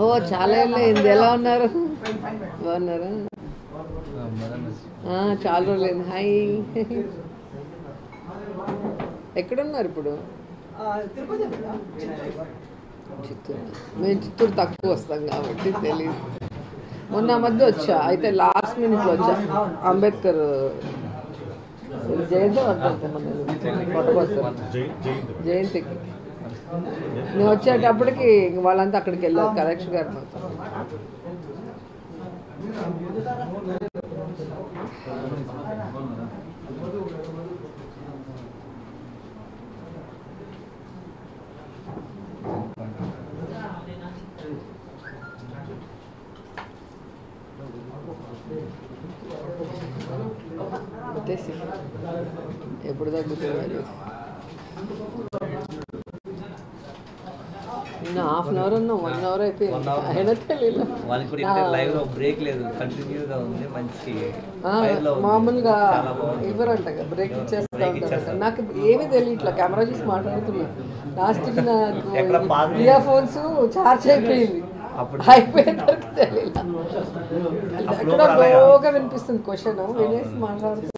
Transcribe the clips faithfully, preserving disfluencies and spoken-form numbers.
ఓ చాలా ఏళ్ళైంది. ఎలా ఉన్నారు? బాగున్నారా? చాలా రోజులైంది. హాయ్, ఎక్కడున్నారు ఇప్పుడు? చిత్తూరు. మేము చిత్తూరు తక్కువ వస్తాం కాబట్టి తెలియదు. మొన్న మధ్య వచ్చా, అయితే లాస్ట్ మినిట్లో వచ్చా. అంబేద్కర్ జయంతి జయంతికి నేను వచ్చేటప్పటికి వాళ్ళంతా అక్కడికి వెళ్ళారు. కలెక్టర్ గారు మొత్తం ఎప్పుడు తగ్గుతుంది? నిన్న హాఫ్ అన్ అవర్ ఉన్నా వన్ అవర్ అయిపోయింది. అయినా తెలియదు. మామూలుగా ఇవ్వరంట, బ్రేక్ ఇచ్చేస్తా. నాకు ఏమీ తెలియట్లా. కెమెరా చూసి మాట్లాడుతున్నా. లాస్ట్కి నాకు ఇయర్ ఫోన్స్ ఛార్జ్ అయిపోయింది. అయిపోయిన తర్వాత తెలియదు. అక్కడ బాగా వినిపిస్తుంది క్వశ్చన్, వినేసి మాట్లాడుతూ ఉన్నా.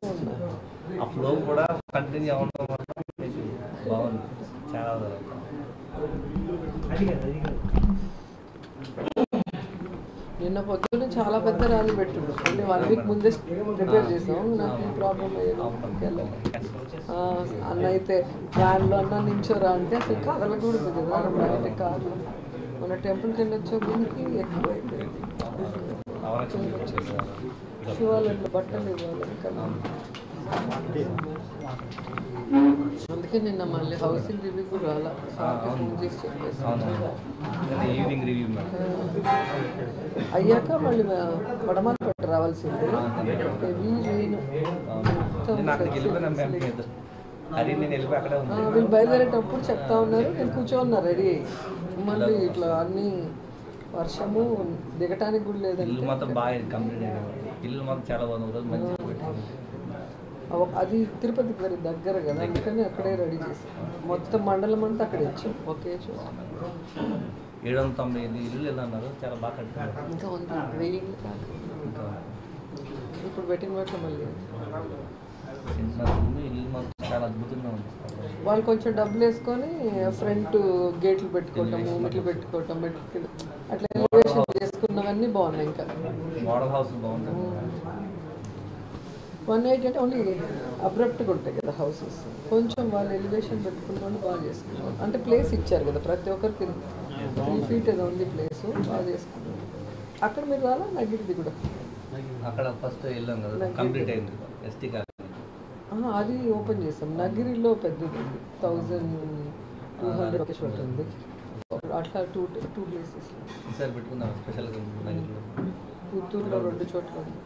నిన్న పొద్దున్న చాలా పెద్ద రాళ్ళు పెట్టుడు. అంటే వన్ వీక్ ముందే ప్రిపేర్ చేసాం. నాకు ప్రాబ్లం లేదు. అన్న అయితే వ్యాన్లో అన్న నించోరా అంటే అసలు కదలకూడదు కదా. అంటే కాదు, మన టెంపుల్ కింద వచ్చే గుడికి ఎక్కువైపోయింది. శివాలయంలో బట్టలు ఇవ్వాలి కదా. అందుకే నిన్న మళ్ళీ హౌసింగ్ రివ్యూ కూడా రాలా. అయ్యాక మళ్ళీ వడమాల పట్టు రావాల్సింది. వీళ్ళు బయలుదేరేటప్పుడు చెప్తా ఉన్నారు. నేను కూర్చోన్నా రెడీ అయ్యి. మళ్ళీ ఇట్లా అన్ని వర్షము, దిగటానికి కూడా లేదండి. ఇల్లు మాత్రం చాలా బాగుంది. అది తిరుపతికి మరి దగ్గర కదా, అందుకని అక్కడే రెడీ చేసి మొత్తం మండలం అంతా అక్కడ ఇచ్చాం. ఓకే, ఏడు వందల తొంభై ఐదు ఇల్లు అన్నారు. చాలా బాగా కట్టారు. ఇంకా ఉంది వెయ్యి ఇల్లు కాదు ఇప్పుడు పెట్టిన వాటిలో. మళ్ళీ వాళ్ళు కొంచెం డబ్బులు వేసుకొని ఫ్రంట్ గేట్లు పెట్టుకోవటం, మెట్లు పెట్టుకోవటం, మెట్లు అట్లా ఎలివేషన్ చేసుకున్నవన్నీ బాగున్నాయి. ఇంకా మోడల్ హౌస్ బాగుంది. వన్ ఎయిట్ అంటే ఓన్లీ అబ్రప్ట్గా ఉంటాయి కదా హౌసెస్. కొంచెం వాళ్ళు ఎలివేషన్ పెట్టుకున్నాను, బాగా చేసుకున్నాను. అంటే ప్లేస్ ఇచ్చారు కదా ప్రతి ఒక్కరికి. త్రీ ఫీట్ ఏదో ఉంది ప్లేసు, బాగా చేసుకున్నాను. అక్కడ మీరు రాలా? నగిరిది కూడా అక్కడ ఫస్ట్ వెళ్ళాం కదా, కంప్లీట్ అయింది. ఎస్టీ అది ఓపెన్ చేసాం. నగిరిలో పెద్దది ఉంది, థౌజండ్ టూ హండ్రెడ్ ఒకటి ఉంది. అట్లా టూ టూ ప్లేసెస్ పెట్టుకున్నాం. స్పెషల్గా పుత్తూరులో రెండు చోట్ల ఉంది.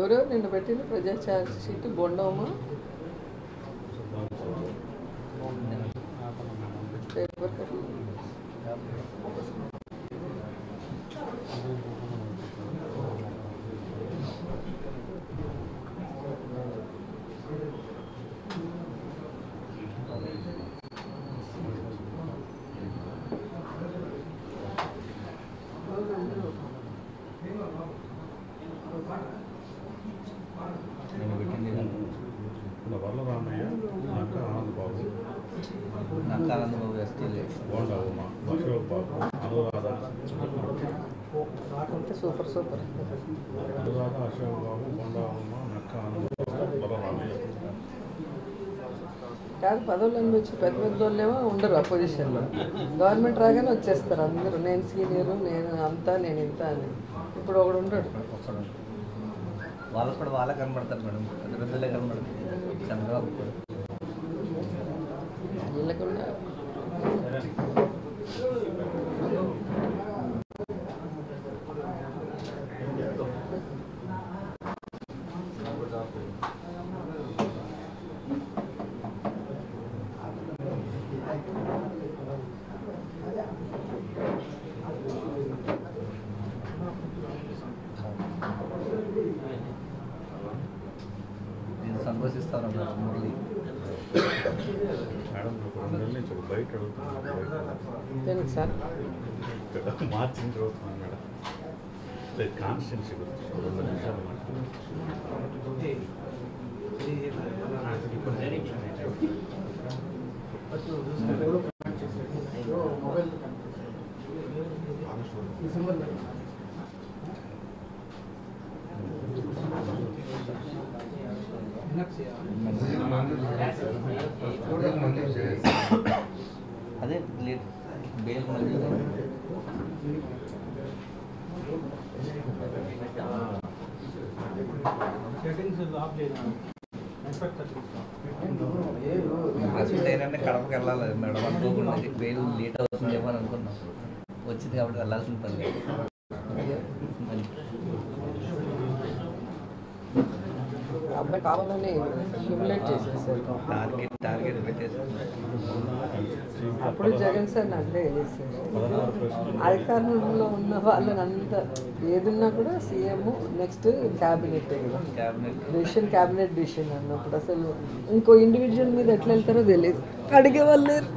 ఎవరో నిన్న పెట్టింది ప్రజా ఛార్జ్ షీట్. బొండమ్మ Super, super. కాదు పదవుల నుంచి పెద్ద పెద్ద వాళ్ళేమో ఉండరు అపోజిషన్లో. గవర్నమెంట్ రాగానే వచ్చేస్తారు అందరూ, నేను సీనియరు, నేను అంతా, నేను ఇంత అని. ఇప్పుడు ఒకడు ఉండడు, వాళ్ళకు కూడా వాళ్ళే కనబడతారు మేడం, పెద్ద పెద్దలే కనబడతారు. చంద్రబాబు కూడా వీళ్ళకుండా సంతోషిస్తాను మురళి బయట మార్చింగ్ చదువుతున్నాను మేడం. కాన్స్టెన్సీ అదే లేట్ బెయిల్ మంజూరు కడపకి వెళ్ళాలి మేడం అనుకోకుండా బెయిల్ లేట్ అవుతుంది ఏమో అని అనుకున్నాం, వచ్చింది కాబట్టి వెళ్ళాల్సిన పని లేదు. అబ్బాయి కావాలని హ్యూమిలేట్ చేసేసారు, టార్గెట్ టార్గెట్ పెట్టేసారు. అప్పుడు జగన్ సార్ అట్లే చేశారు. అధికారంలో ఉన్న వాళ్ళని అంతా ఏదున్నా కూడా CM, next cabinet, cabinet decision, cabinet decision అన్నప్పుడు అసలు ఇంకో ఇండివిజువల్ మీద ఎట్లా వెళ్తారో తెలియదు, అడిగేవాళ్ళు లేరు.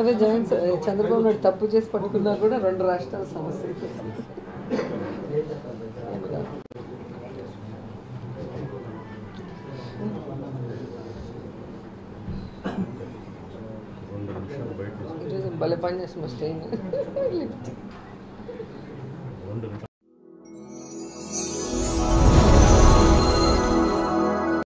అదే జగన్ సార్ చంద్రబాబు నాయుడు తప్పు చేసి పట్టుకున్నా కూడా రెండు రాష్ట్రాల సమస్య भले पानी इसमें स्टेन लिफ्ट